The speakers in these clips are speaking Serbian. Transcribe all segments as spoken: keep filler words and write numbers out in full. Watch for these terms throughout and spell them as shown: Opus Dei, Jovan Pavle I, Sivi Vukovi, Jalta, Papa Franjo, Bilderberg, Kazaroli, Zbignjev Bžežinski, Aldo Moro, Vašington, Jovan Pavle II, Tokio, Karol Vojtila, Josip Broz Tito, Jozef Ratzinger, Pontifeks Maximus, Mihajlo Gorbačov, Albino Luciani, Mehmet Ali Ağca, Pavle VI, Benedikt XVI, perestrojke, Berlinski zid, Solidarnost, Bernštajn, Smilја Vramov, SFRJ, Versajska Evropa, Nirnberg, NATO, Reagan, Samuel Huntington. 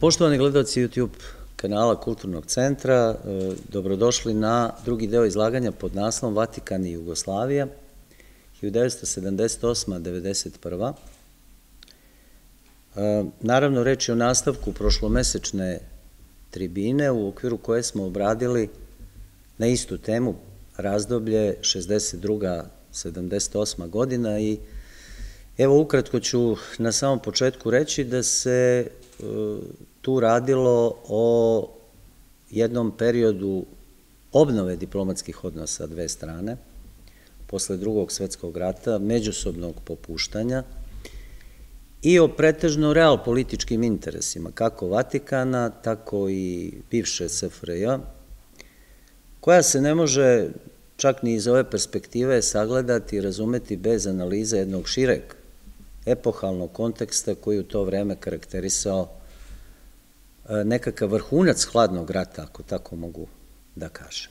Poštovani gledalci YouTube kanala Kulturnog centra, dobrodošli na drugi deo izlaganja pod naslovom Vatikan i Jugoslavija, hiljadu devetsto sedamdeset osma do devedeset prve. Naravno, reč je o nastavku prošlomesečne tribine u okviru koje smo obradili na istu temu razdoblje šezdeset druga sedamdeset osma godina i evo ukratko ću na samom početku reći da se tu radilo o jednom periodu obnove diplomatskih odnosa dve strane, posle Drugog svetskog rata, međusobnog popuštanja i o pretežno realpolitičkim interesima, kako Vatikana, tako i bivše es ef er je, koja se ne može čak ni iz ove perspektive sagledati i razumeti bez analize jednog šireg epohalnog konteksta koji u to vreme karakterisao nekakav vrhunac hladnog rata, ako tako mogu da kažem.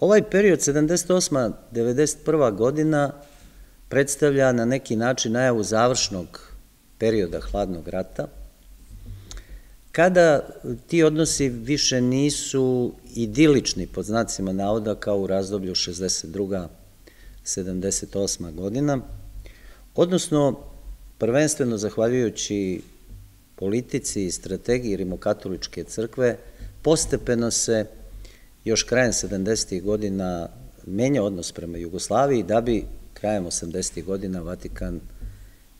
Ovaj period sedamdeset osma do devedeset prva godina predstavlja na neki način najavu završnog perioda hladnog rata, kada ti odnosi više nisu idilični, pod znacima navoda, kao u razdoblju šezdeset druga sedamdeset osma godina, odnosno prvenstveno zahvaljujući politici i strategiji Rimokatoličke crkve, postepeno se još krajem sedamdesetih godina menja odnos prema Jugoslaviji, da bi krajem osamdesetih godina Vatikan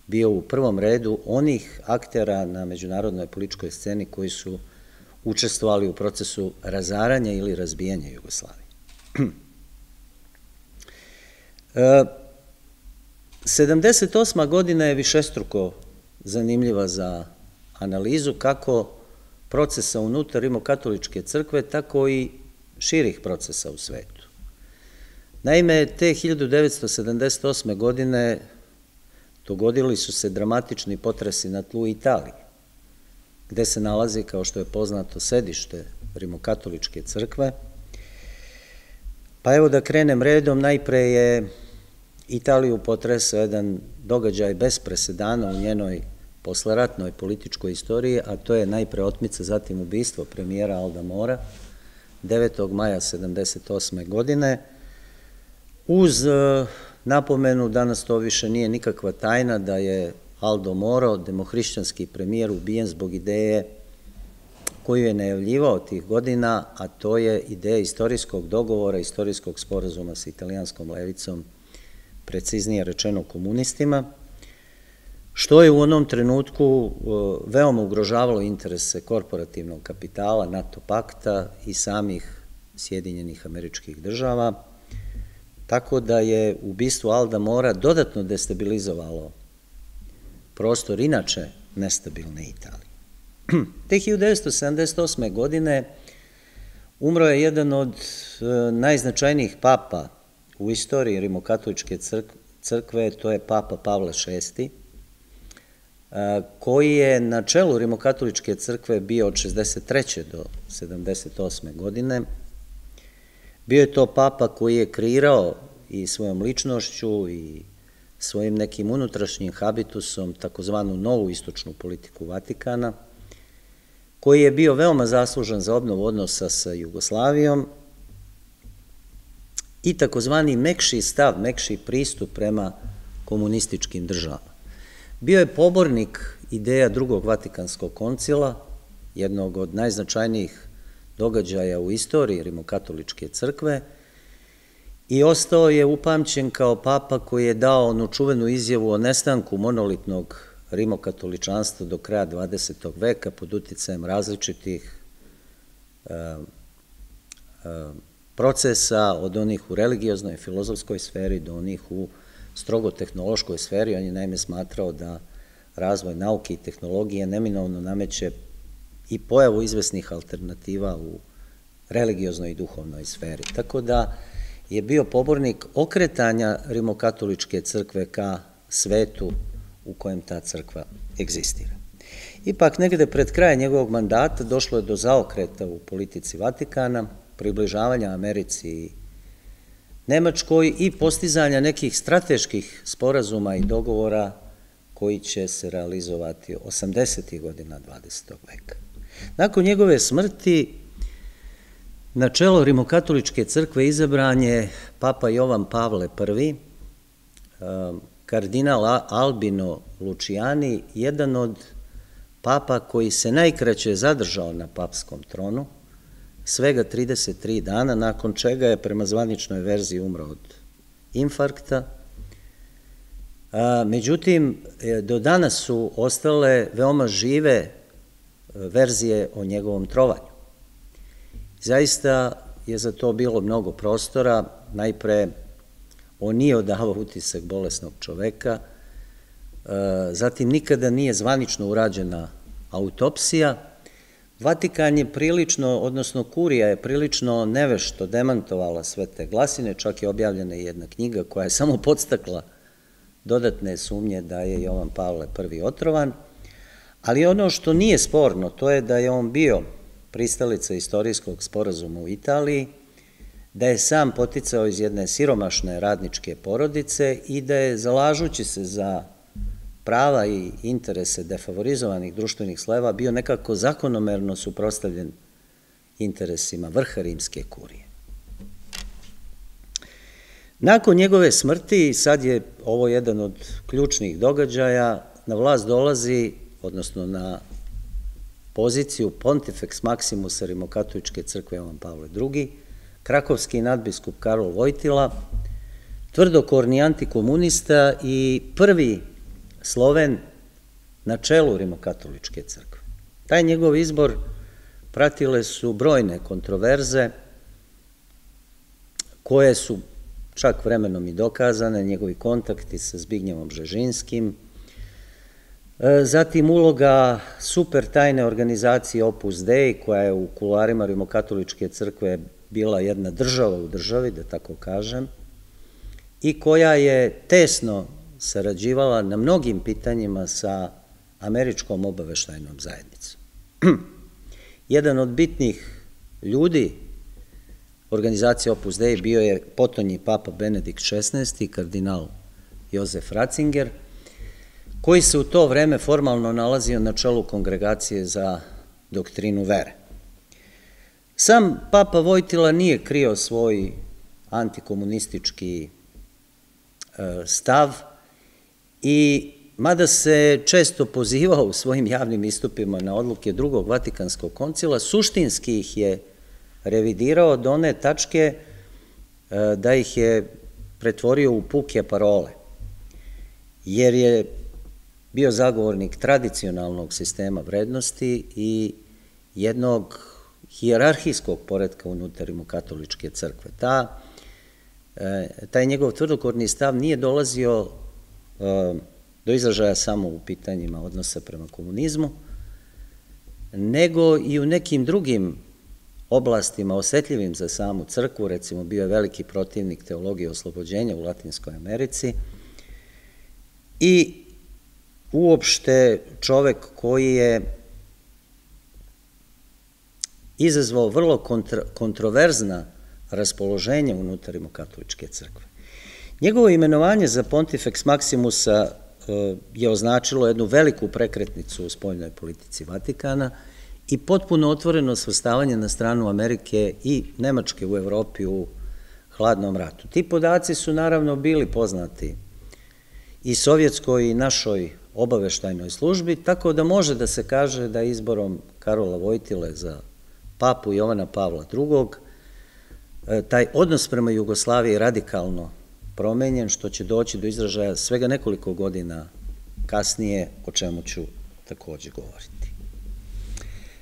bio u prvom redu onih aktera na međunarodnoj političkoj sceni koji su učestvovali u procesu razaranja ili razbijanja Jugoslavije. sedamdeset osma godina je višestruko zanimljiva za analizu kako procesa unutar Rimokatoličke crkve, tako i širih procesa u svetu. Naime, te hiljadu devetsto sedamdeset osme godine dogodili su se dramatični potresi na tlu Italije, gde se nalazi, kao što je poznato, sedište Rimokatoličke crkve. Pa evo da krenem redom, najpre je Italiju potresao jedan događaj bez presedana u njenoj posleratnoj političkoj istoriji, a to je najpre otmica, zatim ubistvo premijera Alda Mora, devetog maja sedamdeset osme godine, uz napomenu, danas to više nije nikakva tajna, da je Aldo Moro, demohrišćanski premijer, ubijen zbog ideje koju je najavljivao tih godina, a to je ideja istorijskog dogovora, istorijskog sporazuma sa italijanskom levicom, preciznije rečeno komunistima, što je u onom trenutku veoma ugrožavalo interese korporativnog kapitala, NATO pakta i samih Sjedinjenih Američkih Država, tako da je ubistvo Alda Mora dodatno destabilizovalo prostor inače nestabilne Italije. Te hiljadu devetsto sedamdeset osme. godine umro je jedan od najznačajnijih papa u istoriji Rimokatoličke crkve, to je Papa Pavle šesti, koji je na čelu Rimokatoličke crkve bio od šezdeset treće do sedamdeset osme. godine. Bio je to papa koji je kreirao i svojom ličnošću i svojim nekim unutrašnjim habitusom takozvanu novu istočnu politiku Vatikana, koji je bio veoma zaslužan za obnovu odnosa sa Jugoslavijom i takozvani mekši stav, mekši pristup prema komunističkim državama. Bio je pobornik ideja Drugog Vatikanskog koncila, jednog od najznačajnijih događaja u istoriji Rimokatoličke crkve, i ostao je upamćen kao papa koji je dao onu čuvenu izjavu o nestanku monolitnog rimokatoličanstva do kraja dvadesetog veka pod uticajem različitih e, e, procesa, od onih u religioznoj i filozofskoj sferi do onih u strogo tehnološkoj sferi. On je naime smatrao da razvoj nauke i tehnologije neminovno nameće i pojavu izvesnih alternativa u religioznoj i duhovnoj sferi. Tako da je bio pobornik okretanja Rimokatoličke crkve ka svetu u kojem ta crkva egzistira. Ipak, negde pred krajem njegovog mandata došlo je do zaokreta u politici Vatikana, približavanja Americi i Nemačkoj i postizanja nekih strateških sporazuma i dogovora koji će se realizovati osamdesetih godina dvadesetog veka. Nakon njegove smrti na čelo Rimokatoličke crkve izabran je papa Jovan Pavle I, kardinal Albino Luciani, jedan od papa koji se najkraće zadržao na papskom tronu, svega trideset tri dana, nakon čega je prema zvaničnoj verziji umro od infarkta. Međutim, do danas su ostale veoma žive verzije o njegovom trovanju. Zaista je za to bilo mnogo prostora. Najpre, on nije odavao utisak bolesnog čoveka, zatim nikada nije zvanično urađena autopsija. Vatikan je prilično, odnosno kurija je prilično nevešto demantovala sve te glasine, čak je objavljena jedna knjiga koja je samo podstakla dodatne sumnje da je Jovan Pavle I otrovan, ali ono što nije sporno, to je da je on bio pristalica istorijskog sporazuma u Italiji, da je sam poticao iz jedne siromašne radničke porodice i da je, zalažući se za prava i interese defavorizovanih društvenih slojeva, bio nekako zakonomerno suprotstavljen interesima vrha rimske kurije. Nakon njegove smrti, sad je ovo jedan od ključnih događaja, na vlast dolazi, odnosno na poziciju Pontifeks Maximusa Rimokatoličke crkve Jovan Pavle drugi, krakovski nadbiskup Karol Vojtila, tvrdokorni antikomunista i prvi Sloven na čelu Rimokatoličke crkve. Taj njegov izbor pratile su brojne kontroverze koje su čak vremenom i dokazane, njegovi kontakti sa Zbignjevom Bžežinskim, zatim uloga super tajne organizacije Opus Dei, koja je u kuloarima Rimokatoličke crkve bila jedna država u državi, da tako kažem, i koja je tesno sarađivala na mnogim pitanjima sa američkom obaveštajnom zajednicom. Jedan od bitnih ljudi organizacije Opus Dei bio je potonji papa Benedikt šesnaesti, kardinal Jozef Ratzinger, koji se u to vreme formalno nalazio na čelu Kongregacije za doktrinu vere. Sam papa Vojtila nije krio svoj antikomunistički stav, i mada se često pozivao u svojim javnim istupima na odluke Drugog Vatikanskog koncila, suštinski ih je revidirao do one tačke da ih je pretvorio u puke parole, jer je bio zagovornik tradicionalnog sistema vrednosti i jednog hijerarhijskog poretka unutar Rimokatoličke crkve. Ta, taj njegov tvrdokorni stav nije dolazio do izražaja samo u pitanjima odnosa prema komunizmu, nego i u nekim drugim oblastima osetljivim za samu crkvu. Recimo, bio je veliki protivnik teologije oslobođenja u Latinskoj Americi i uopšte čovek koji je izazvao vrlo kontroverzna raspoloženja unutar Rimokatoličke crkve. Njegovo imenovanje za Pontifeks Maximusa je označilo jednu veliku prekretnicu u spoljnoj politici Vatikana i potpuno otvoreno svrstavanje na stranu Amerike i Nemačke u Evropi u hladnom ratu. Ti podaci su naravno bili poznati i sovjetskoj i našoj obaveštajnoj službi, tako da može da se kaže da izborom Karola Vojtile za papu Jovana Pavla drugog taj odnos prema Jugoslaviji radikalno promenjen, što će doći do izražaja svega nekoliko godina kasnije, o čemu ću takođe govoriti.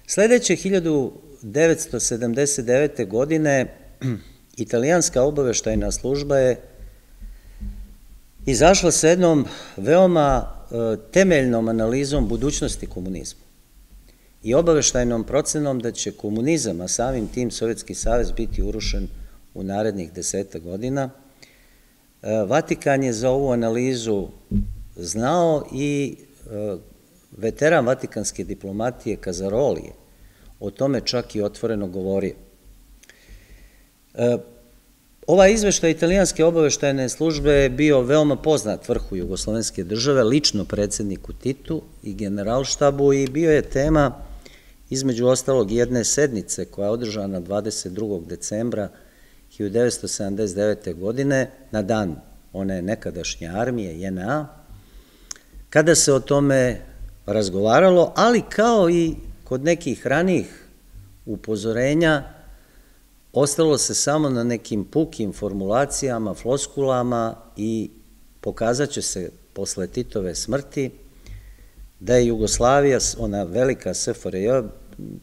Sledeće, hiljadu devetsto sedamdeset devete. godine, italijanska obaveštajna služba je izašla sa jednom veoma temeljnom analizom budućnosti komunizma i obaveštajnom procenom da će komunizam, a samim tim Sovjetski savez, biti urušen u narednih deseta godina. Vatikan je za ovu analizu znao i veteran vatikanske diplomatije Kazaroli je o tome čak i otvoreno govorio. Ovaj izveštaj italijanske obaveštajne službe je bio veoma poznat vrhu jugoslovenske države, lično predsedniku Titu i generalštabu, i bio je tema između ostalog jedne sednice koja je održana dvadeset drugog decembra hiljadu devetsto sedamdeset devete godine na dan one nekadašnje armije J N A, kada se o tome razgovaralo, ali kao i kod nekih ranijih upozorenja, ostalo se samo na nekim pukim formulacijama, floskulama, i pokazat će se posle Titove smrti da je Jugoslavija, ona velika S F R J,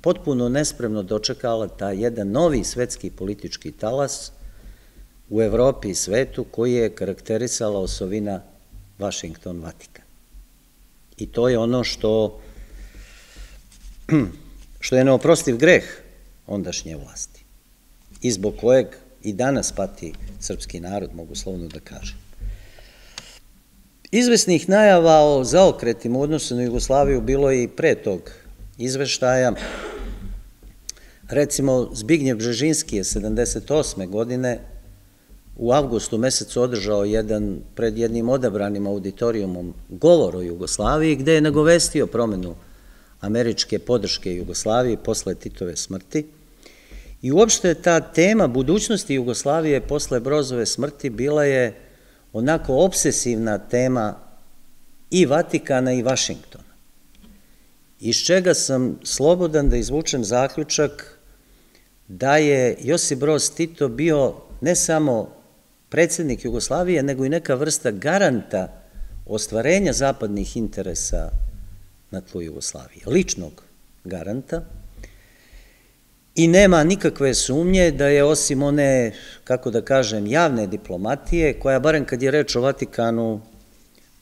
potpuno nespremno dočekala taj jedan novi svetski politički talas u Evropi i svetu koji je karakterisala osovina Vašington-Vatikan. I to je ono što, što je neoprostiv greh ondašnje vlasti i zbog kojeg i danas pati srpski narod, mogu slovno da kažem. Izvesnih najava o zaokretima u odnosu na Jugoslaviju bilo je i pre tog izveštaja. Recimo, Zbignjev Bžežinski je sedamdeset osme godine u avgustu mesecu održao jedan, pred jednim odabranim auditorijumom, govor o Jugoslaviji, gde je nagovestio promenu američke podrške Jugoslaviji posle Titove smrti. I uopšte ta tema budućnosti Jugoslavije posle Brozove smrti bila je onako obsesivna tema i Vatikana i Vašingtona, iz čega sam slobodan da izvučem zaključak da je Josip Broz Tito bio ne samo predsednik Jugoslavije, nego i neka vrsta garanta ostvarenja zapadnih interesa na tlu Jugoslavije, ličnog garanta. I nema nikakve sumnje da je, osim one, kako da kažem, javne diplomatije, koja, barem kad je reč o Vatikanu,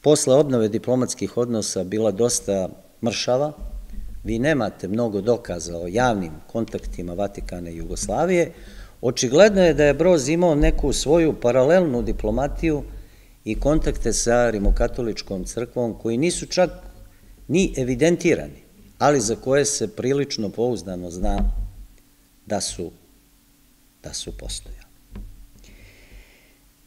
posle obnove diplomatskih odnosa bila dosta mršava. Vi nemate mnogo dokaza o javnim kontaktima Vatikana i Jugoslavije. Očigledno je da je Broz imao neku svoju paralelnu diplomatiju i kontakte sa rimokatoličkom crkvom, koji nisu čak ni evidentirani, ali za koje se prilično pouzdano zna da su, da su postojali.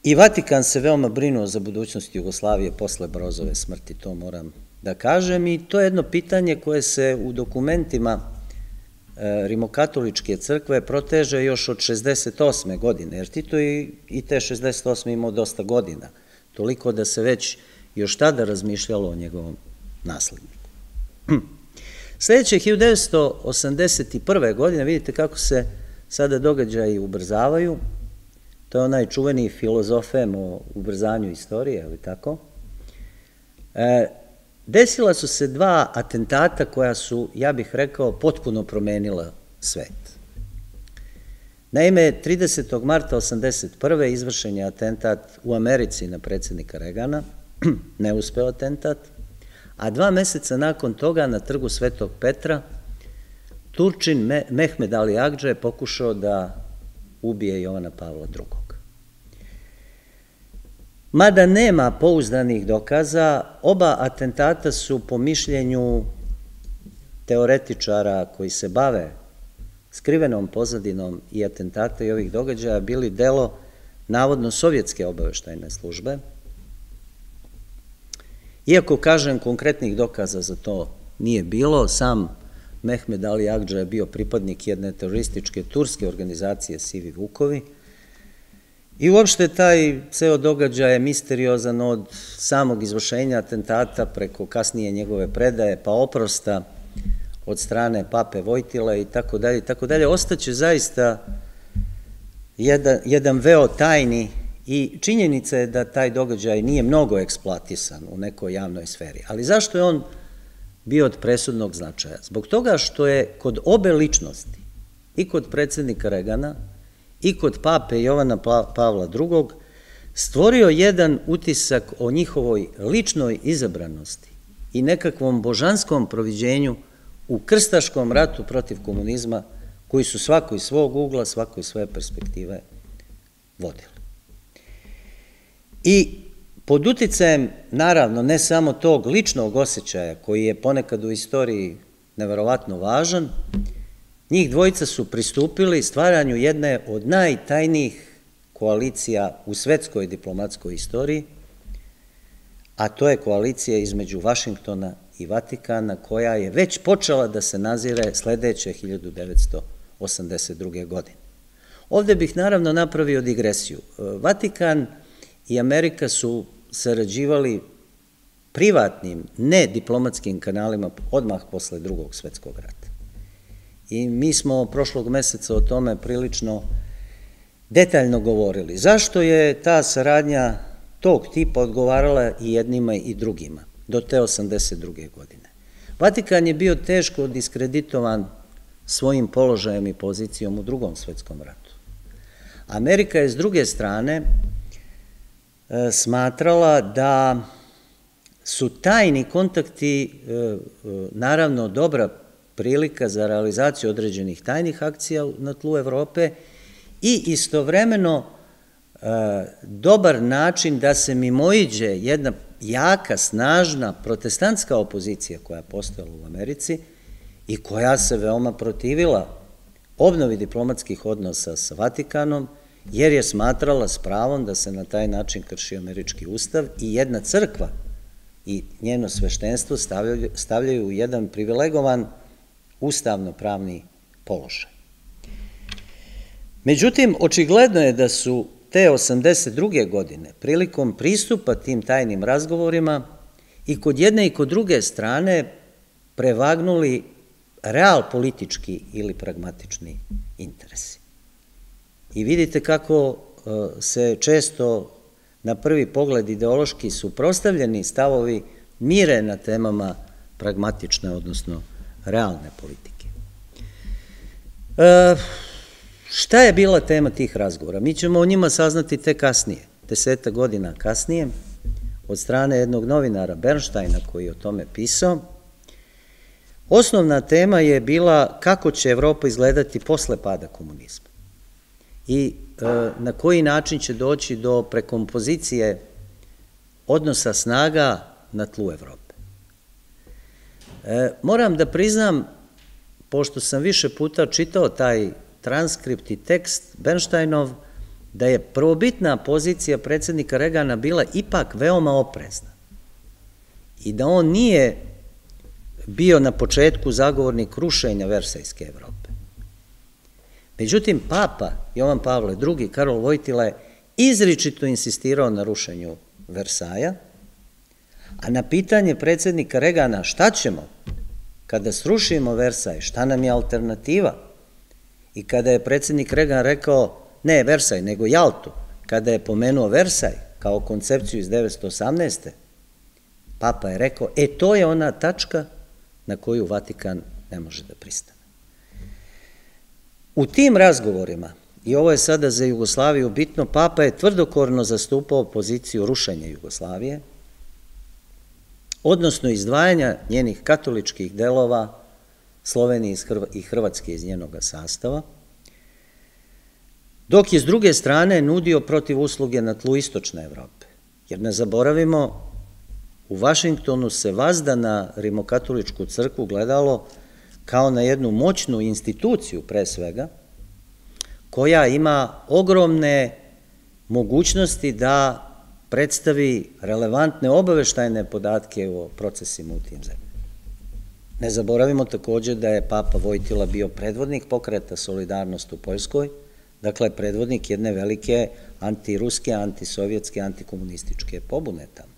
I Vatikan se veoma brinuo za budućnost Jugoslavije posle Brozove smrti, to moram da kažem, i to je jedno pitanje koje se u dokumentima e, rimokatoličke crkve proteže još od šezdeset osme godine, jer Tito i, i te šezdeset osme imao dosta godina, toliko da se već još tada razmišljalo o njegovom nasledniku. Sledeće, hiljadu devetsto osamdeset prve godine, vidite kako se sada događaji ubrzavaju, to je onaj čuveni filozofem o ubrzanju istorije, ali tako, e, desila su se dva atentata koja su, ja bih rekao, potpuno promenila svet. Naime, tridesetog marta osamdeset prve izvršen je atentat u Americi na predsednika Reagana, neuspeo atentat, a dva meseca nakon toga na trgu Svetog Petra Turčin Mehmet Ali Ağca je pokušao da ubije Jovana Pavla drugog. Mada nema pouzdanih dokaza, oba atentata su, po mišljenju teoretičara koji se bave skrivenom pozadinom i atentata i ovih događaja, bili delo navodno sovjetske obaveštajne službe, iako, kažem, konkretnih dokaza za to nije bilo. Sam Mehmet Ali Ağca je bio pripadnik jedne terorističke turske organizacije Sivi Vukovi, i uopšte taj ceo događaj je misteriozan, od samog izvršenja atentata preko kasnije njegove predaje, pa oprosta od strane pape Vojtila i tako dalje, i tako dalje. Ostaće zaista jedan, jedan veo tajni, i činjenica je da taj događaj nije mnogo eksploatisan u nekoj javnoj sferi. Ali zašto je on bio od presudnog značaja? Zbog toga što je kod obe ličnosti, i kod predsednika Reagana i kod pape Jovana Pavla drugog, stvorio jedan utisak o njihovoj ličnoj izabranosti i nekakvom božanskom proviđenju u krstaškom ratu protiv komunizma, koji su svako iz svog ugla, svako iz svoje perspektive vodili. I pod uticajem, naravno, ne samo tog ličnog osjećaja, koji je ponekad u istoriji neverovatno važan, njih dvojica su pristupili stvaranju jedne od najtajnijih koalicija u svetskoj diplomatskoj istoriji, a to je koalicija između Vašingtona i Vatikana, koja je već počela da se nazire sledeće hiljadu devetsto osamdeset druge. godine. Ovde bih naravno napravio digresiju. Vatikan i Amerika su sarađivali privatnim, ne diplomatskim kanalima odmah posle Drugog svetskog rata. I mi smo prošlog meseca o tome prilično detaljno govorili. Zašto je ta saradnja tog tipa odgovarala i jednima i drugima do te osamdeset druge. godine? Vatikan je bio teško diskreditovan svojim položajem i pozicijom u Drugom svetskom ratu. Amerika je s druge strane smatrala da su tajni kontakti naravno dobra prilika za realizaciju određenih tajnih akcija na tlu Evrope i istovremeno dobar način da se mimoiđe jedna jaka, snažna protestantska opozicija koja je postojala u Americi i koja se veoma protivila obnovi diplomatskih odnosa sa Vatikanom, jer je smatrala s pravom da se na taj način krši američki ustav i jedna crkva i njeno sveštenstvo stavljaju u jedan privilegovan ustavno-pravni položaj. Međutim, očigledno je da su te osamdeset druge. godine prilikom pristupa tim tajnim razgovorima i kod jedne i kod druge strane prevagnuli real politički ili pragmatični interesi. I vidite kako se često na prvi pogled ideološki suprotstavljeni stavovi mire na temama pragmatične, odnosno realne politike. E, šta je bila tema tih razgovora? Mi ćemo o njima saznati te kasnije, deseta godina kasnije, od strane jednog novinara Bernštajna koji je o tome pisao. Osnovna tema je bila kako će Evropa izgledati posle pada komunizma i na koji način će doći do prekompozicije odnosa snaga na tlu Evrope. Moram da priznam, pošto sam više puta čitao taj transkript i tekst Bernštajnov, da je prvobitna pozicija predsednika Reagana bila ipak veoma oprezna i da on nije bio na početku zagovornik rušenja Versajske Evrope. Međutim, papa Jovan Pavle drugi, Karol Vojtila, je izričito insistirao na rušenju Versaja, a na pitanje predsednika Reagana šta ćemo kada srušimo Versaj, šta nam je alternativa, i kada je predsednik Reagan rekao ne Versaj, nego Jaltu, kada je pomenuo Versaj kao koncepciju iz hiljadu devetsto osamnaeste. papa je rekao, e to je ona tačka na koju Vatikan ne može da pristane. U tim razgovorima, i ovo je sada za Jugoslaviju bitno, papa je tvrdokorno zastupao poziciju rušenja Jugoslavije, odnosno izdvajanja njenih katoličkih delova Slovenije i Hrvatske iz njenog sastava, dok je s druge strane nudio protiv usluge na tlu Istočne Evrope. Jer ne zaboravimo, u Vašingtonu se vazda na rimokatoličku crkvu gledalo kao na jednu moćnu instituciju, pre svega, koja ima ogromne mogućnosti da predstavi relevantne obaveštajne podatke o procesima u tim zemljama. Ne zaboravimo takođe da je papa Vojtila bio predvodnik pokreta Solidarnost u Poljskoj, dakle predvodnik jedne velike antiruske, antisovjetske, antikomunističke pobune tamo.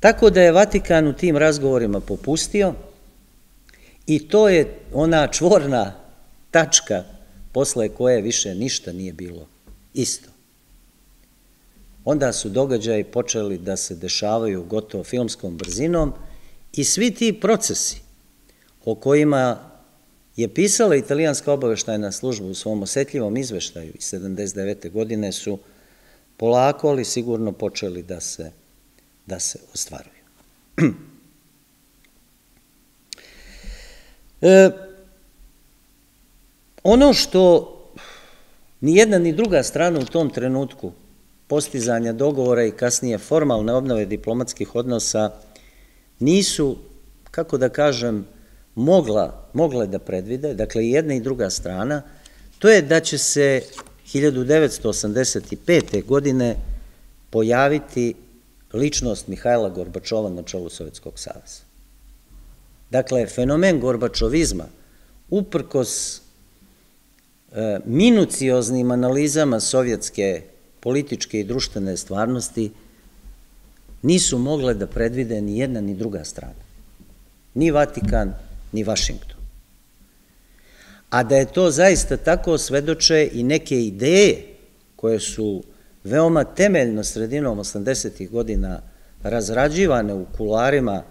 Tako da je Vatikan u tim razgovorima popustio i to je ona čvorna tačka posle koje više ništa nije bilo isto. Onda su događaji počeli da se dešavaju gotovo filmskom brzinom i svi ti procesi o kojima je pisala italijanska obaveštajna služba u svom osetljivom izveštaju iz sedamdeset devete. godine su polako, ali sigurno počeli da se da se ostvaruju. E, ono što ni jedna ni druga strana u tom trenutku postizanja dogovora i kasnije formalne obnove diplomatskih odnosa nisu, kako da kažem, mogla, mogle da predvide, dakle i jedna i druga strana, to je da će se hiljadu devetsto osamdeset pete. godine pojaviti ličnost Mihajla Gorbačova na čelu Sovjetskog saveza. Dakle, fenomen gorbačovizma, uprkos minucioznim analizama sovjetske političke i društvene stvarnosti, nisu mogle da predvide ni jedna ni druga strana. Ni Vatikan, ni Vašington. A da je to zaista tako, svedoče i neke ideje koje su veoma temeljno sredinom osamdesetih godina razrađivane u kularima,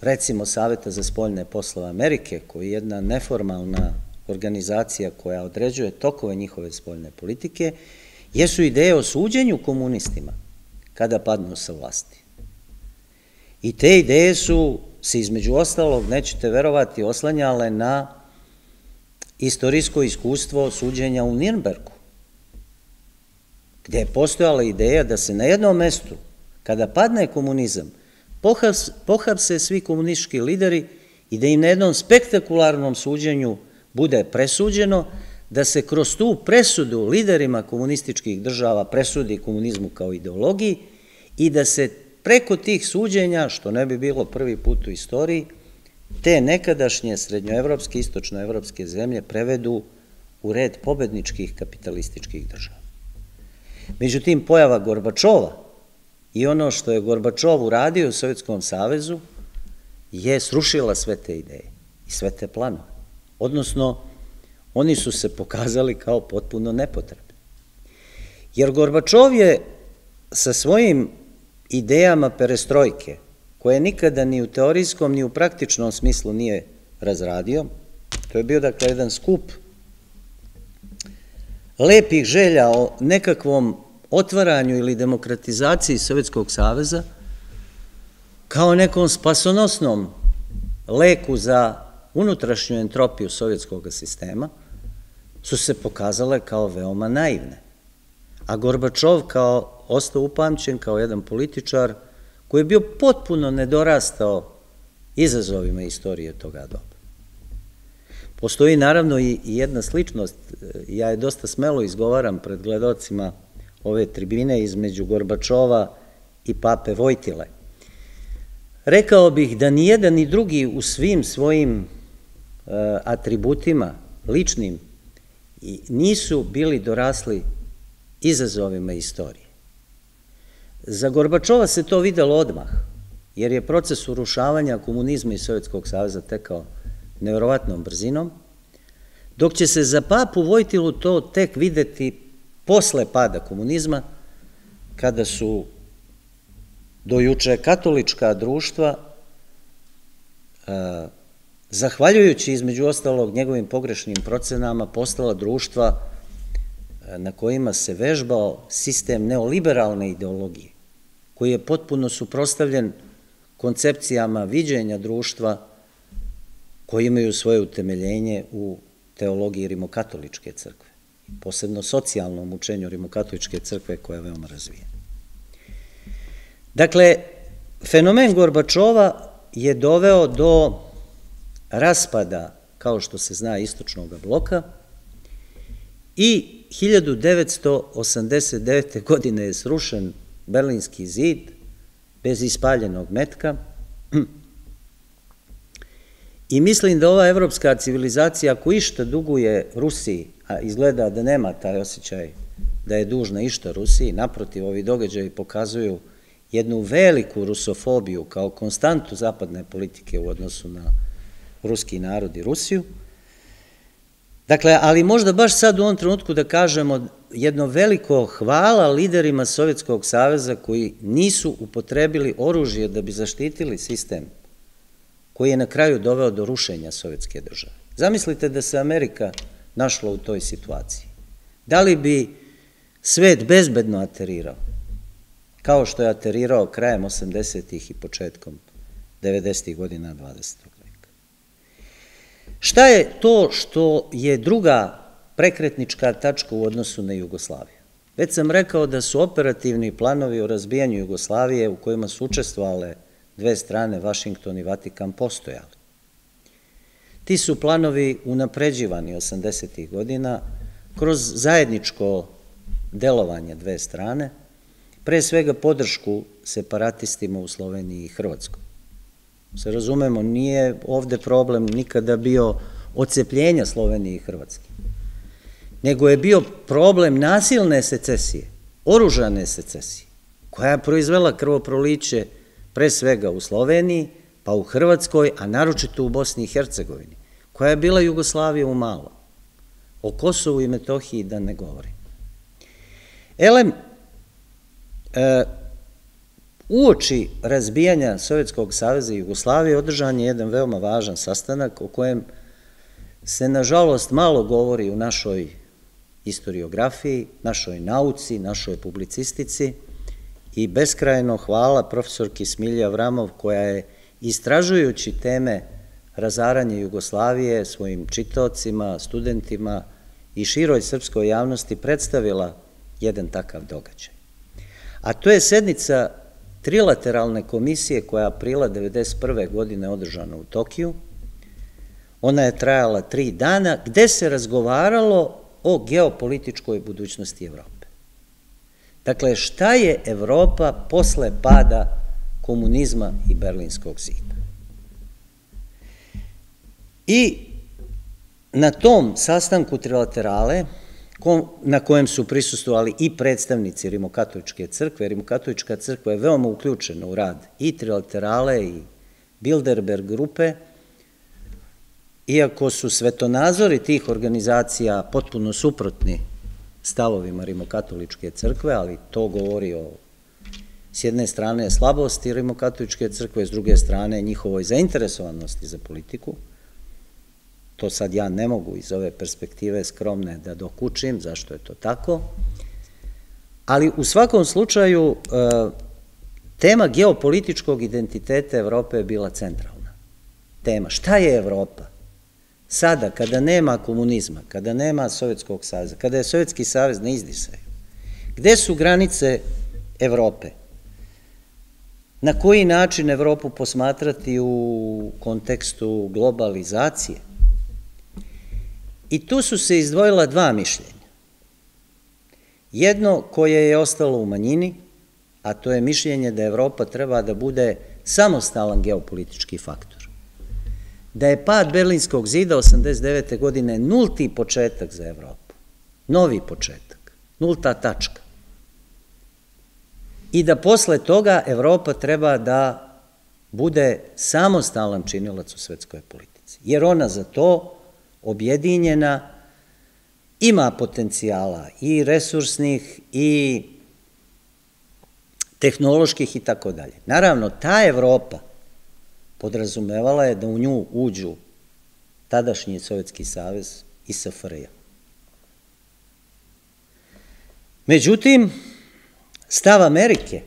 recimo Saveta za spoljne poslove Amerike, koji je jedna neformalna organizacija koja određuje tokove njihove spoljne politike, jesu ideje o suđenju komunistima kada padnu sa vlasti. I te ideje su se, između ostalog, nećete verovati, oslanjale na istorijsko iskustvo suđenja u Nirnbergu, gde je postojala ideja da se na jednom mestu, kada padne komunizam, pohapse svi komunistički lideri i da im na jednom spektakularnom suđenju bude presuđeno, da se kroz tu presudu liderima komunističkih država presudi komunizmu kao ideologiji i da se preko tih suđenja, što ne bi bilo prvi put u istoriji, te nekadašnje srednjoevropske, istočnoevropske zemlje prevedu u red pobedničkih kapitalističkih država. Međutim, pojava Gorbačova i ono što je Gorbačov uradio u Sovjetskom savezu je srušila sve te ideje i sve te planove. Odnosno, oni su se pokazali kao potpuno nepotrebni. Jer Gorbačov je sa svojim idejama perestrojke, koje nikada ni u teorijskom ni u praktičnom smislu nije razradio, to je bio dakle jedan skup lepih želja o nekakvom otvaranju ili demokratizaciji Sovjetskog saveza kao nekom spasonosnom leku za unutrašnju entropiju sovjetskog sistema, su se pokazale kao veoma naivne. A Gorbačov kao ostao upamćen kao jedan političar koji je bio potpuno nedorastao izazovima istorije toga doba. Postoji naravno i jedna sličnost, ja je dosta smelo izgovaram pred gledalcima ove tribine, između Gorbačova i pape Vojtile. Rekao bih da ni jedan ni drugi u svim svojim atributima, ličnim, nisu bili dorasli izazovima istorije. Za Gorbačova se to videlo odmah, jer je proces urušavanja komunizma i Sovjetskog saveza tekao nevjerovatnom brzinom, dok će se za papu Vojtilu to tek videti posle pada komunizma, kada su dojuče katolička društva, zahvaljujući između ostalog njegovim pogrešnim procenama, postala društva na kojima se vežbao sistem neoliberalne ideologije, koji je potpuno suprotstavljen koncepcijama viđenja društva koji imaju svoje utemeljenje u teologiji rimokatoličke crkve, posebno socijalnom učenju rimokatoličke crkve koja je veoma razvijena. Dakle, fenomen Gorbačova je doveo do raspada, kao što se zna, istočnog bloka i hiljadu devetsto osamdeset devete. godine je srušen Berlinski zid bez ispaljenog metka i mislim da ova evropska civilizacija, ako išta duguje Rusiji, a izgleda da nema taj osjećaj da je dužna išta Rusiji, naprotiv, ovi događaji pokazuju jednu veliku rusofobiju kao konstantu zapadne politike u odnosu na ruski narod i Rusiju. Dakle, ali možda baš sad u ovom trenutku da kažemo jedno veliko hvala liderima Sovjetskog saveza koji nisu upotrebili oružje da bi zaštitili sistem koji je na kraju doveo do rušenja sovjetske države. Zamislite da se Amerika našla u toj situaciji. Da li bi svet bezbedno aterirao, kao što je aterirao krajem osamdesetih i početkom devedesetih godina dvadesetog veka? Šta je to što je druga prekretnička tačka u odnosu na Jugoslaviju? Već sam rekao da su operativni planovi o razbijanju Jugoslavije u kojima su učestvovale dve strane, Vašington i Vatikan, postojali. Ti su planovi unapređivani osamdesetih godina, kroz zajedničko delovanje dve strane, pre svega podršku separatistima u Sloveniji i Hrvatskoj. Se razumemo, nije ovde problem nikada bio odcepljenja Slovenije i Hrvatske, nego je bio problem nasilne secesije, oružane secesije, koja je proizvela krvoproliće pre svega u Sloveniji, pa u Hrvatskoj, a naročito u Bosni i Hercegovini, koja je bila Jugoslavija u malo. O Kosovu i Metohiji da ne govori. Elem, uoči razbijanja Sovjetskog saveza i Jugoslavije održan je jedan veoma važan sastanak o kojem se, nažalost, malo govori u našoj historiografiji, našoj nauci, našoj publicistici i beskrajno hvala profesorki Smilji Vramov koja je, istražujući teme razaranja Jugoslavije svojim čitaocima, studentima i široj srpskoj javnosti predstavila jedan takav događaj. A to je sednica Trilateralne komisije koja je aprila hiljadu devetsto devedeset prve. godine održana u Tokiju. Ona je trajala tri dana, gde se razgovaralo o geopolitičkoj budućnosti Evrope. Dakle, šta je Evropa posle pada komunizma i Berlinskog zida? I na tom sastanku Trilaterale, na kojem su prisustovali i predstavnici Rimokatoličke crkve, Rimokatolička crkva je veoma uključena u rad i Trilaterale i Bilderberg grupe, iako su svetonazori tih organizacija potpuno suprotni stavovima Rimokatoličke crkve, ali to govori o, s jedne strane, slabosti Rimokatoličke crkve, s druge strane njihovoj zainteresovanosti za politiku. To sad ja ne mogu iz ove perspektive skromne da dokučim zašto je to tako. Ali u svakom slučaju tema geopolitičkog identiteta Evrope je bila centralna tema. Šta je Evropa? Sada, kada nema komunizma, kada nema Sovjetskog saveza, kada je Sovjetski savez na izdisaju, gde su granice Evrope? Na koji način Evropu posmatrati u kontekstu globalizacije? I tu su se izdvojila dva mišljenja. Jedno koje je ostalo u manjini, a to je mišljenje da Evropa treba da bude samostalan geopolitički faktor. Da je pad Berlinskog zida osamdeset devete. godine nulti početak za Evropu. Novi početak. Nulta tačka. I da posle toga Evropa treba da bude samostalan činilac u svetskoj politici. Jer ona za to objedinjena, ima potencijala i resursnih i tehnoloških i tako dalje. Naravno, ta Evropa podrazumevala je da u nju uđu tadašnji Sovjetski savez i S F R J. Međutim, stav Amerike,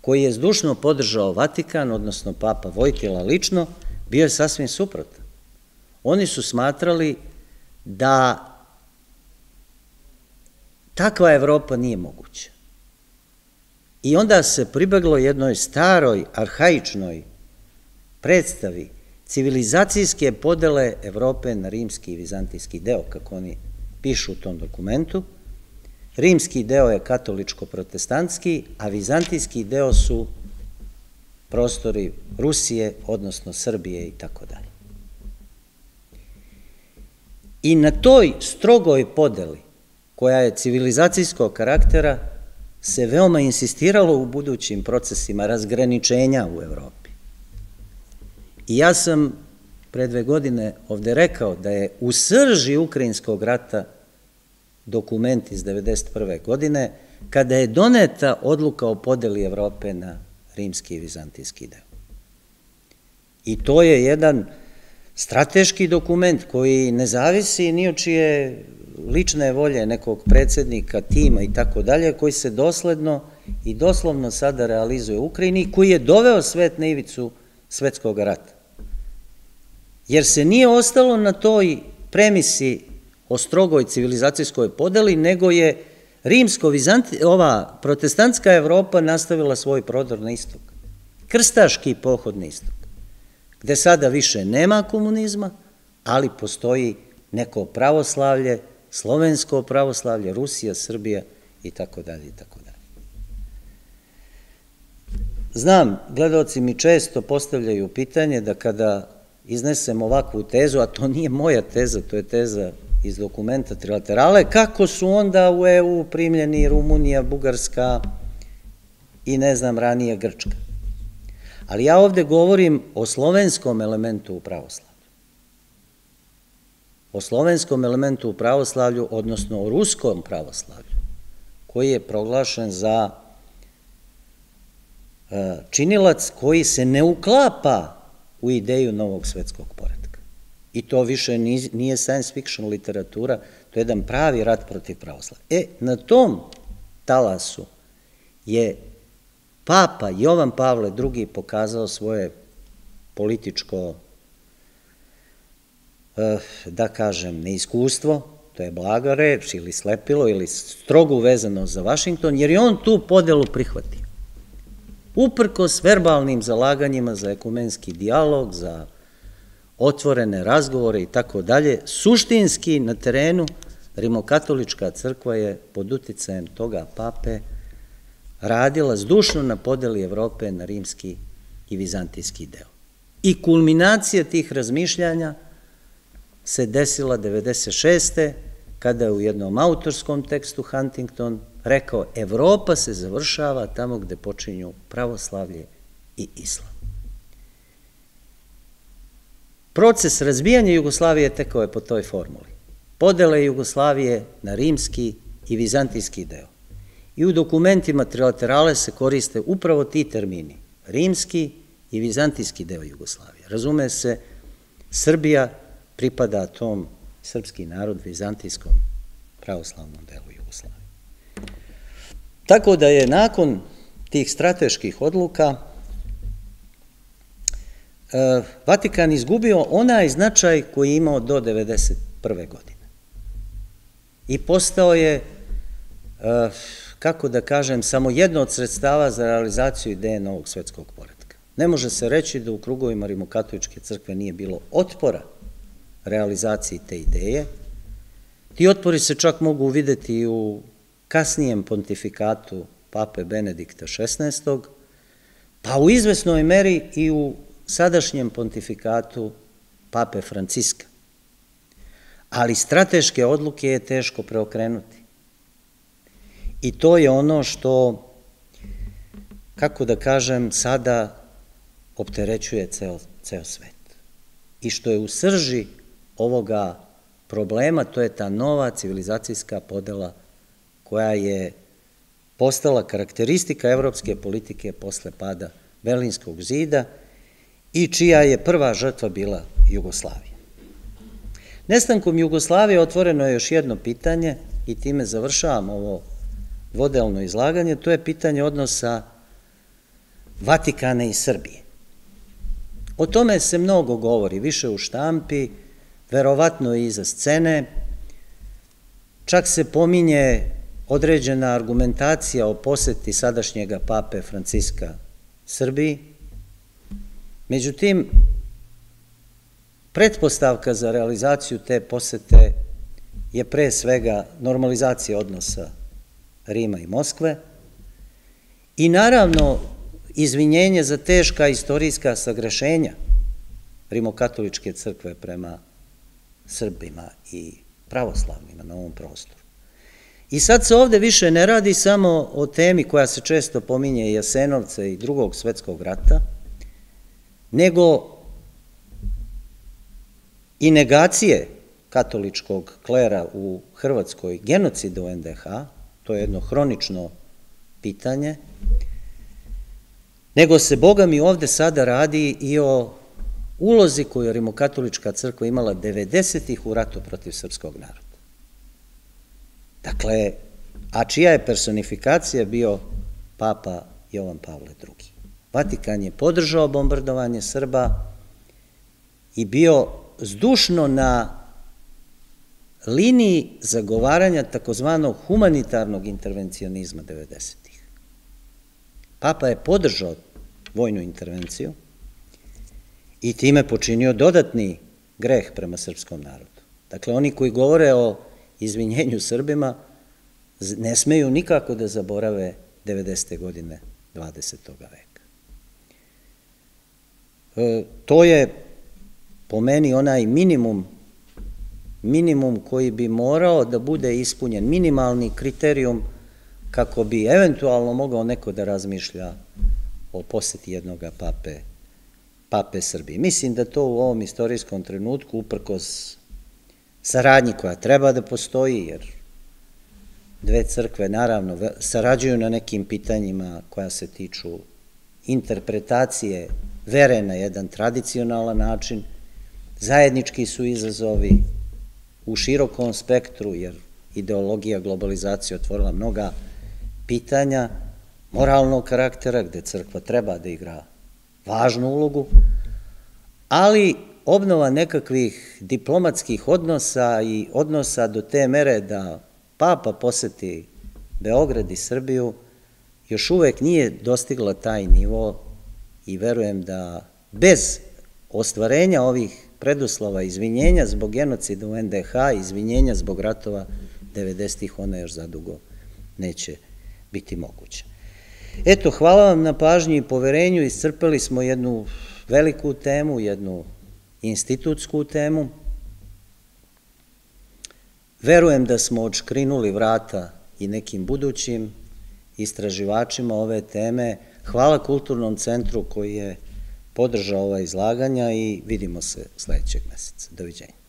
koji je zdušno podržao Vatikan, odnosno Papa Vojtila lično, bio je sasvim suprotan. Oni su smatrali da takva Evropa nije moguća. I onda se pribeglo jednoj staroj, arhaičnoj predstavi civilizacijske podele Evrope na rimski i vizantijski deo, kako oni pišu u tom dokumentu. Rimski deo je katoličko-protestantski, a vizantijski deo su prostori Rusije, odnosno Srbije i tako dalje. I na toj strogoj podeli, koja je civilizacijskog karaktera, se veoma insistiralo u budućim procesima razgraničenja u Evropi. I ja sam pre dve godine ovde rekao da je u srži Ukrajinskog rata dokument iz hiljadu devetsto devedeset prve. godine, kada je doneta odluka o podeli Evrope na rimski i vizantijski deo. I to je jedan strateški dokument koji ne zavisi ni od čije lične volje nekog predsednika, tima i tako dalje, koji se dosledno i doslovno sada realizuje u Ukrajini i koji je doveo svet na ivicu svetskog rata. Jer se nije ostalo na toj premisi o strogoj civilizacijskoj podeli, nego je rimsko-vizantijska, protestantska Evropa nastavila svoj prodor na istok. Krstaški pohod na istok, gde sada više nema komunizma, ali postoji neko pravoslavlje slovensko pravoslavlje, Rusija, Srbija i tako dalje i tako dalje. Znam, gledalci mi često postavljaju pitanje da kada iznesem ovakvu tezu, a to nije moja teza, to je teza iz dokumenta Trilaterale, kako su onda u E U primljeni Rumunija, Bugarska i ne znam ranije Grčka. Ali ja ovde govorim o slovenskom elementu u pravoslavlju. O slovenskom elementu u pravoslavlju, odnosno o ruskom pravoslavlju, koji je proglašen za činilac koji se ne uklapa u ideju novog svetskog poretka. I to više nije science fiction literatura, to je jedan pravi rat protiv pravoslavlja. E, na tom talasu je Papa Jovan Pavle drugi pokazao svoje političko, da kažem, neiskustvo, to je blaga reč, ili slepilo, ili strogo uvezano za Vašington, jer je on tu podelu prihvatio. Uprkos verbalnim zalaganjima za ekumenski dijalog, za otvorene razgovore i tako dalje, suštinski na terenu rimokatolička crkva je pod uticajem toga pape radila zdušno na podeli Evrope na rimski i vizantijski deo. I kulminacija tih razmišljanja se desila devedeset šeste kada je u jednom autorskom tekstu Huntington rekao: Evropa se završava tamo gde počinju pravoslavlje i islam. Proces razbijanja Jugoslavije tekao je po toj formuli. Podela je Jugoslavije na rimski i vizantijski deo. I u dokumentima Trilaterale se koriste upravo ti termini, rimski i vizantijski deo Jugoslavije. Razume se, Srbija pripada tom, srpski narod, vizantijskom pravoslavnom delu Jugoslavije. Tako da je nakon tih strateških odluka Vatikan izgubio onaj značaj koji je imao do devedeset prve godine. I postao je, kako da kažem, samo jedno od sredstava za realizaciju ideje novog svetskog poretka. Ne može se reći da u krugovima rimokatoličke crkve nije bilo otpora realizaciji te ideje. Ti otpori se čak mogu uvideti u kasnijem pontifikatu pape Benedikta šesnaestog, pa u izvesnoj meri i u sadašnjem pontifikatu pape Franciska. Ali strateške odluke je teško preokrenuti. I to je ono što, kako da kažem, sada opterećuje ceo svet. I što je u srži ovoga problema, to je ta nova civilizacijska podela koja je postala karakteristika evropske politike posle pada Berlinskog zida i čija je prva žrtva bila Jugoslavija. Nestankom Jugoslavije otvoreno je još jedno pitanje i time završavam ovo dvodelno izlaganje, to je pitanje odnosa Vatikana i Srbije. O tome se mnogo govori, više u štampi, verovatno i iza scene, čak se pominje određena argumentacija o poseti sadašnjega pape Franciska Srbiji. Međutim, pretpostavka za realizaciju te posete je pre svega normalizacija odnosa Rima i Moskve i naravno izvinjenje za teška istorijska sagrešenja rimokatoličke crkve prema Srbima i pravoslavnima na ovom prostoru. I sad se ovde više ne radi samo o temi koja se često pominje Jasenovca i Drugog svetskog rata, nego i negacije katoličkog klera u Hrvatskoj, genocida u N D H, to je jedno hronično pitanje, nego se, Boga mi, ovde sada radi i o ulozi koju je rimokatolička crkva imala devedesetih u ratu protiv srpskog naroda. Dakle, a čija je personifikacija bio papa Jovan Pavle drugi. Vatikan je podržao bombardovanje Srba i bio zdušno na liniji zagovaranja takozvanog humanitarnog intervencionizma devedesetih. Papa je podržao vojnu intervenciju i time počinio dodatni greh prema srpskom narodu. Dakle, oni koji govore o izvinjenju Srbima, ne smeju nikako da zaborave devedesete godine dvadesetog veka. To je po meni onaj minimum minimum koji bi morao da bude ispunjen, minimalni kriterijum kako bi eventualno mogao neko da razmišlja o poseti jednog pape, pape Srbije. Mislim da to u ovom istorijskom trenutku, uprkos saradnji koja treba da postoji, jer dve crkve naravno sarađuju na nekim pitanjima koja se tiču interpretacije vere na jedan tradicionalan način, zajednički su izazovi u širokom spektru, jer ideologija globalizacije otvorila mnoga pitanja moralnog karaktera, gde crkva treba da igra važnu ulogu, ali obnova nekakvih diplomatskih odnosa i odnosa do te mere da papa poseti Beograd i Srbiju još uvek nije dostigla taj nivo i verujem da bez ostvarenja ovih preduslova izvinjenja zbog genocida u N D H, izvinjenja zbog ratova devedesetih, ona još zadugo neće biti moguća. Eto, hvala vam na pažnji i poverenju, iscrpeli smo jednu veliku temu, jednu institutsku temu. Verujem da smo odškrinuli vrata i nekim budućim istraživačima ove teme. Hvala Kulturnom centru koji je podržao ova izlaganja i vidimo se sledećeg meseca. Doviđenja.